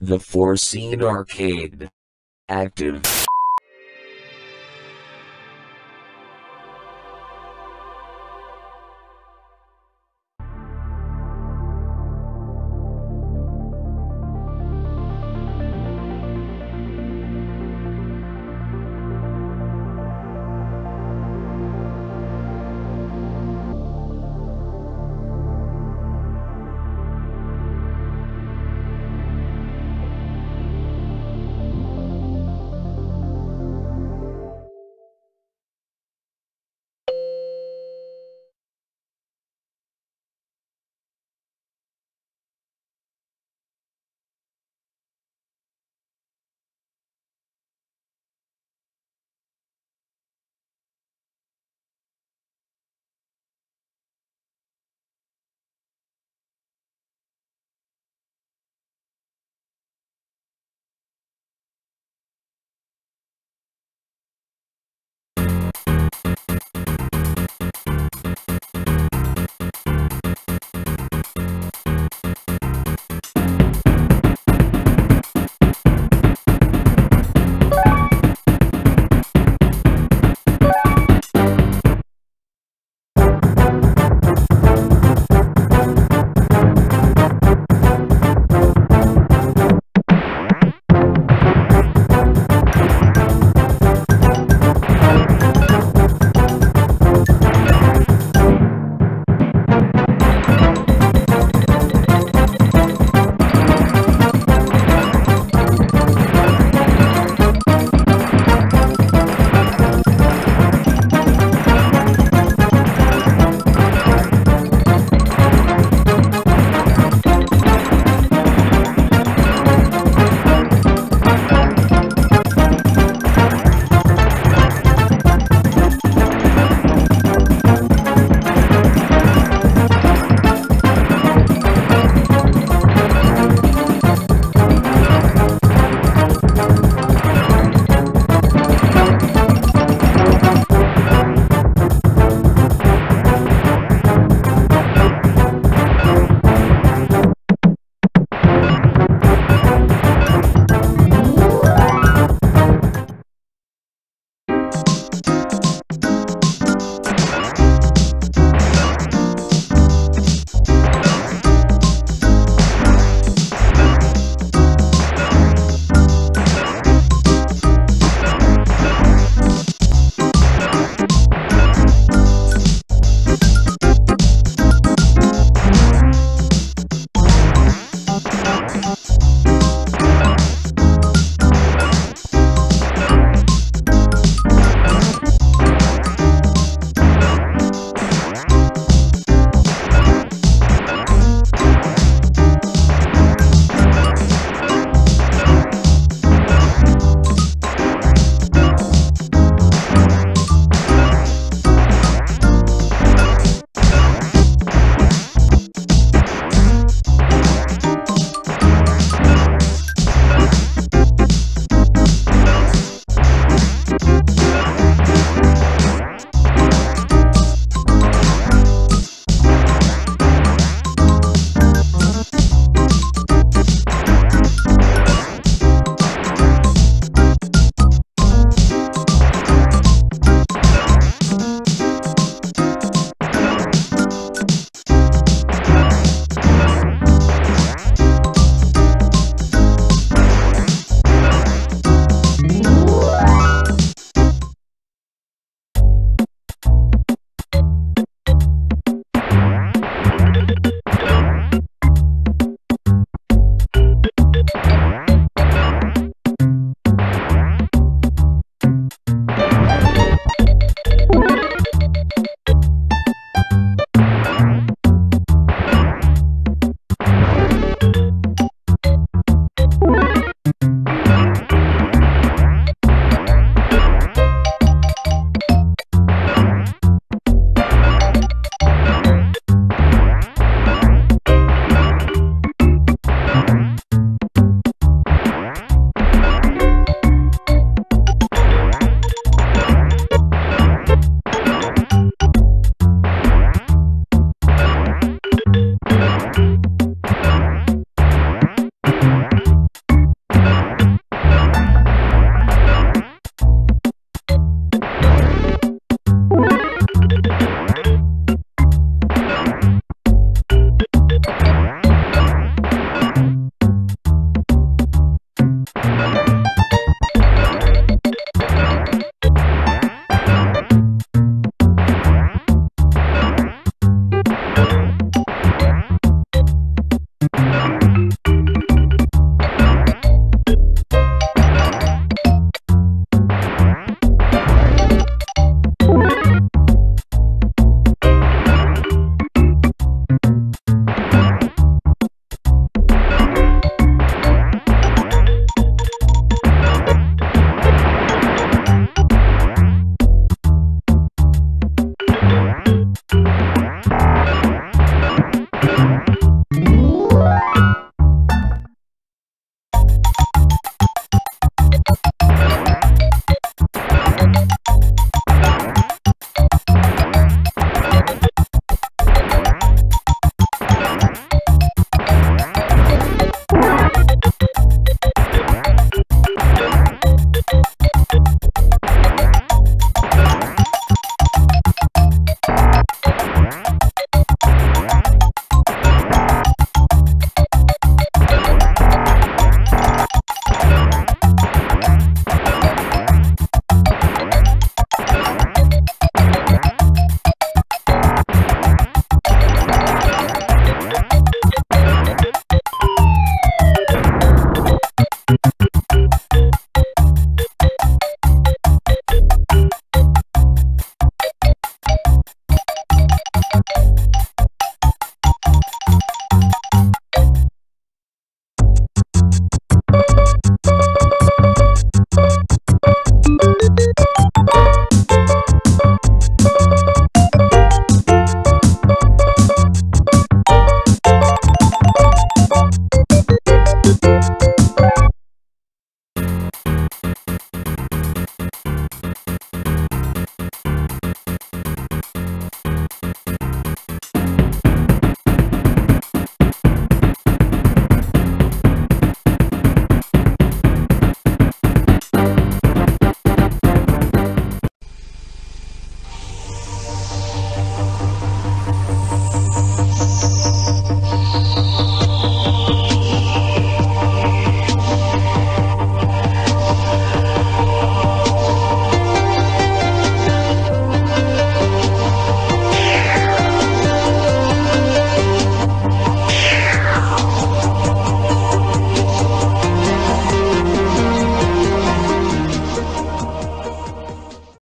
The Foreseen Arcade. Active.